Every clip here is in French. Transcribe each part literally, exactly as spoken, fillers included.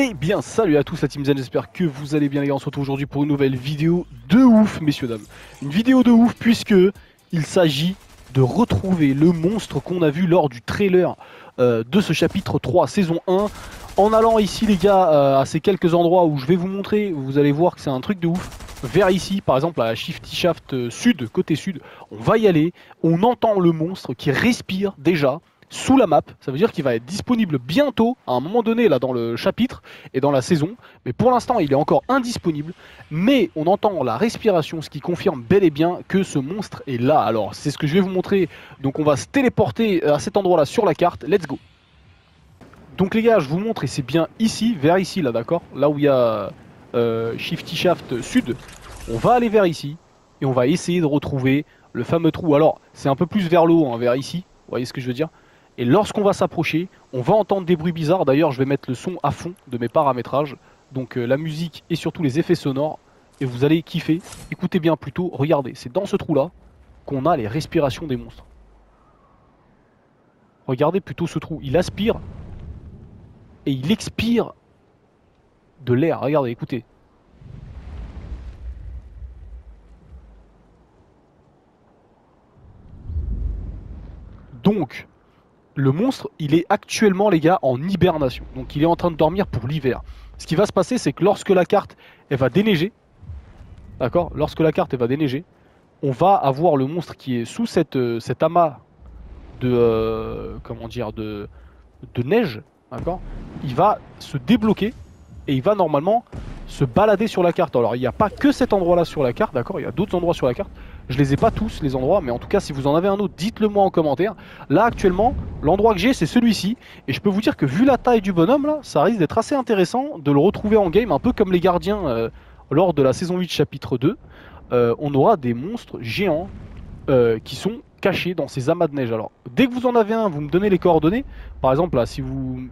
Eh bien salut à tous la team Zen, j'espère que vous allez bien les gars, on se retrouve aujourd'hui pour une nouvelle vidéo de ouf messieurs dames. Une vidéo de ouf puisque il s'agit de retrouver le monstre qu'on a vu lors du trailer euh, de ce chapitre trois saison un. En allant ici les gars euh, à ces quelques endroits où je vais vous montrer, vous allez voir que c'est un truc de ouf. Vers ici par exemple à Shifty Shaft sud, côté sud, on va y aller, on entend le monstre qui respire déjà sous la map, ça veut dire qu'il va être disponible bientôt, à un moment donné là dans le chapitre et dans la saison, mais pour l'instant il est encore indisponible, mais on entend la respiration, ce qui confirme bel et bien que ce monstre est là. Alors c'est ce que je vais vous montrer, donc on va se téléporter à cet endroit là sur la carte, let's go. Donc les gars je vous montre et c'est bien ici, vers ici là d'accord, là où il y a euh, Shifty Shaft sud, on va aller vers ici et on va essayer de retrouver le fameux trou. Alors c'est un peu plus vers le haut, hein, vers ici, vous voyez ce que je veux dire. Et lorsqu'on va s'approcher, on va entendre des bruits bizarres. D'ailleurs, je vais mettre le son à fond de mes paramétrages. Donc euh, la musique et surtout les effets sonores. Et vous allez kiffer. Écoutez bien plutôt. Regardez, c'est dans ce trou-là qu'on a les respirations des monstres. Regardez plutôt ce trou. Il aspire et il expire de l'air. Regardez, écoutez. Donc... le monstre, il est actuellement, les gars, en hibernation. Donc, il est en train de dormir pour l'hiver. Ce qui va se passer, c'est que lorsque la carte, elle va déneiger, d'accord, lorsque la carte, elle va déneiger, on va avoir le monstre qui est sous cette, euh, cet amas de, euh, comment dire, de, de neige, d'accord. Il va se débloquer et il va normalement se balader sur la carte. Alors, il n'y a pas que cet endroit-là sur la carte, d'accord, il y a d'autres endroits sur la carte. Je les ai pas tous les endroits, mais en tout cas si vous en avez un autre, dites-le moi en commentaire. Là actuellement, l'endroit que j'ai c'est celui-ci. Et je peux vous dire que vu la taille du bonhomme là, ça risque d'être assez intéressant de le retrouver en game. Un peu comme les gardiens euh, lors de la saison huit chapitre deux. euh, On aura des monstres géants euh, qui sont cachés dans ces amas de neige. Alors dès que vous en avez un, vous me donnez les coordonnées. Par exemple là, si vous,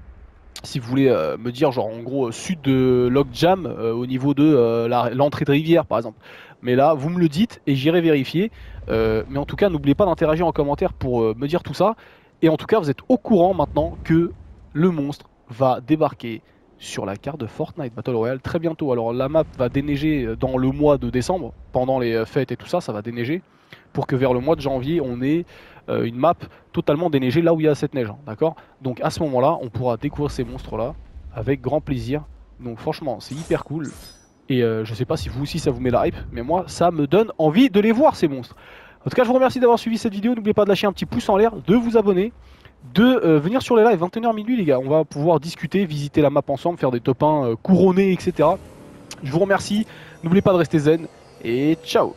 si vous voulez euh, me dire genre en gros sud de Lockjam euh, au niveau de euh, l'entrée de rivière par exemple. Mais là, vous me le dites et j'irai vérifier. Euh, mais en tout cas, n'oubliez pas d'interagir en commentaire pour euh, me dire tout ça. Et en tout cas, vous êtes au courant maintenant que le monstre va débarquer sur la carte de Fortnite Battle Royale très bientôt. Alors la map va déneiger dans le mois de décembre, pendant les fêtes et tout ça, ça va déneiger. Pour que vers le mois de janvier, on ait euh, une map totalement déneigée là où il y a cette neige. Hein, d'accord ? Donc à ce moment-là, on pourra découvrir ces monstres-là avec grand plaisir. Donc franchement, c'est hyper cool. Et euh, je sais pas si vous aussi ça vous met la hype, mais moi ça me donne envie de les voir ces monstres. En tout cas je vous remercie d'avoir suivi cette vidéo, n'oubliez pas de lâcher un petit pouce en l'air, de vous abonner, de euh, venir sur les lives vingt et une heures minuit les gars. On va pouvoir discuter, visiter la map ensemble, faire des top un, euh, couronnés, et cetera. Je vous remercie, n'oubliez pas de rester zen et ciao.